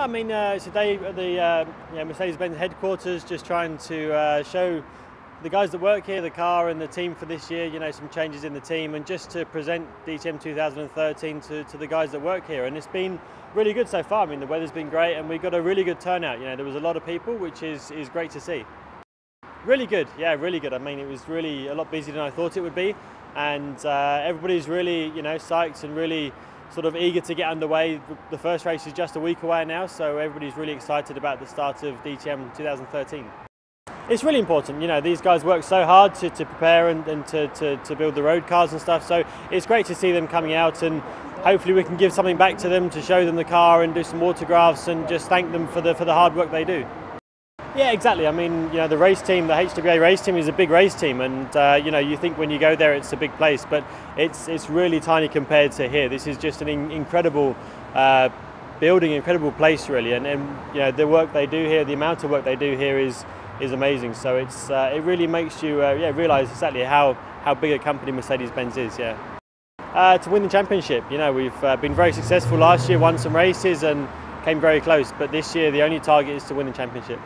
Yeah, I mean, today at the Mercedes-Benz headquarters, just trying to show the guys that work here, the car and the team for this year, you know, some changes in the team, and just to present DTM 2013 to the guys that work here. And it's been really good so far. I mean, the weather's been great and we've got a really good turnout. You know, there was a lot of people, which is great to see. Really good, yeah, really good. I mean, it was really a lot busier than I thought it would be. And everybody's really, you know, psyched and really sort of eager to get underway. The first race is just a week away now, so everybody's really excited about the start of DTM 2013. It's really important, you know, these guys work so hard to prepare and to build the road cars and stuff, so it's great to see them coming out, and hopefully we can give something back to them to show them the car and do some autographs and just thank them for the hard work they do. Yeah, exactly. I mean, you know, the race team, the HWA race team is a big race team, and you know, you think when you go there it's a big place, but it's really tiny compared to here. This is just an incredible building, incredible place really, and you know, the work they do here, the amount of work they do here is amazing. So it's it really makes you yeah, realise exactly how big a company Mercedes-Benz is. Yeah, to win the championship, you know, we've been very successful last year, won some races and came very close, but this year the only target is to win the championship.